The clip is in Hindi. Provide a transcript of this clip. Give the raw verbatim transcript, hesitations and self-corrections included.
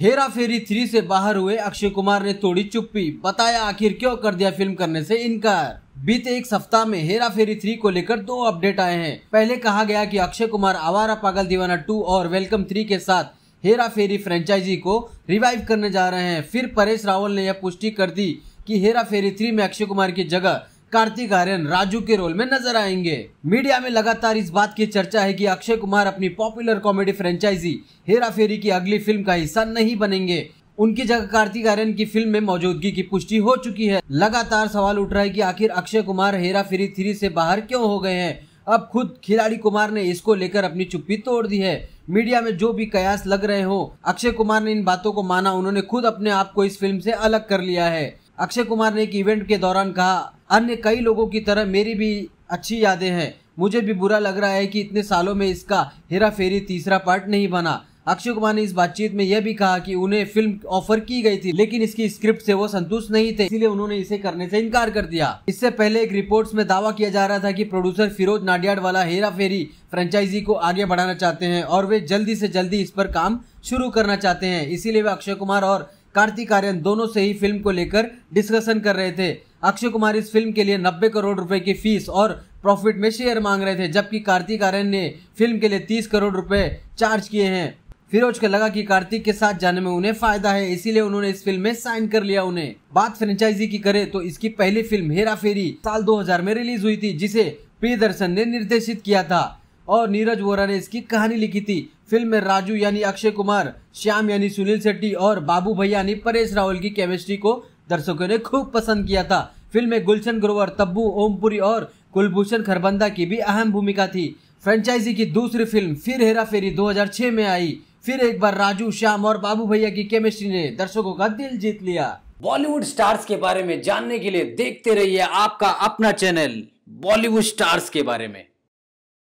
हेरा फेरी थ्री से बाहर हुए अक्षय कुमार ने तोड़ी चुप्पी, बताया आखिर क्यों कर दिया फिल्म करने से इनकार। बीते एक सप्ताह में हेरा फेरी थ्री को लेकर दो अपडेट आए हैं। पहले कहा गया कि अक्षय कुमार आवारा पागल दीवाना टू और वेलकम थ्री के साथ हेरा फेरी फ्रेंचाइजी को रिवाइव करने जा रहे हैं। फिर परेश रावल ने यह पुष्टि कर दी कि हेरा फेरी थ्री में अक्षय कुमार की जगह कार्तिक आर्यन राजू के रोल में नजर आएंगे। मीडिया में लगातार इस बात की चर्चा है कि अक्षय कुमार अपनी popular comedy franchise Hera Pheri की अगली फिल्म का हिस्सा नहीं बनेंगे। उनकी जगह कार्तिक आर्यन की फिल्म में मौजूदगी की पुष्टि हो चुकी है। लगातार सवाल उठ रहा है कि आखिर अक्षय कुमार हेरा फेरी थ्री से बाहर क्यों हो गए हैं। अब खुद खिलाड़ी कुमार ने इसको लेकर अपनी चुप्पी तोड़ दी है। मीडिया में जो भी कयास लग रहे हो, अक्षय कुमार ने इन बातों को माना। उन्होंने खुद अपने आप को इस फिल्म से अलग कर लिया है। अक्षय कुमार ने एक इवेंट के दौरान कहा, अन्य कई लोगों की तरह मेरी भी अच्छी यादें हैं। मुझे भी बुरा लग रहा है कि इतने सालों में इसका हेरा फेरी तीसरा पार्ट नहीं बना। अक्षय कुमार ने इस बातचीत में यह भी कहा कि उन्हें फिल्म ऑफर की गई थी, लेकिन इसकी स्क्रिप्ट से वो संतुष्ट नहीं थे, इसलिए उन्होंने इसे करने से इनकार कर दिया। इससे पहले एक रिपोर्ट्स में दावा किया जा रहा था कि प्रोड्यूसर फिरोज नाडियाडवाला हेरा फेरी फ्रेंचाइजी को आगे बढ़ाना चाहते हैं और वे जल्दी से जल्दी इस पर काम शुरू करना चाहते हैं। इसीलिए वे अक्षय कुमार और कार्तिक आर्यन दोनों से ही फिल्म को लेकर डिस्कशन कर रहे थे। अक्षय कुमार इस फिल्म के लिए नब्बे करोड़ रुपए की फीस और प्रॉफिट में शेयर मांग रहे थे, जबकि कार्तिक आर्यन ने फिल्म के लिए तीस करोड़ रुपए चार्ज किए हैं। फिरोज को लगा कि कार्तिक के साथ जाने में उन्हें फायदा है, इसीलिए उन्होंने इस फिल्म में साइन कर लिया। उन्हें बात फ्रेंचाइजी की करे तो इसकी पहली फिल्म हेरा फेरी साल दो हज़ार में रिलीज हुई थी, जिसे प्रियदर्शन ने निर्देशित किया था और नीरज वोरा ने इसकी कहानी लिखी थी। फिल्म में राजू यानी अक्षय कुमार, श्याम यानी सुनील शेट्टी और बाबू भाई यानी परेश रावल की केमिस्ट्री को दर्शकों ने खूब पसंद किया था। फिल्म में गुलशन ग्रोवर, तब्बू, ओम पुरी और कुलभूषण खरबंदा की भी अहम भूमिका थी। फ्रेंचाइजी की दूसरी फिल्म फिर हेरा फेरी दो हज़ार छह में आई। फिर एक बार राजू, श्याम और बाबू भैया की केमिस्ट्री ने दर्शकों का दिल जीत लिया। बॉलीवुड स्टार्स के बारे में जानने के लिए देखते रहिए आपका अपना चैनल बॉलीवुड स्टार्स के बारे में।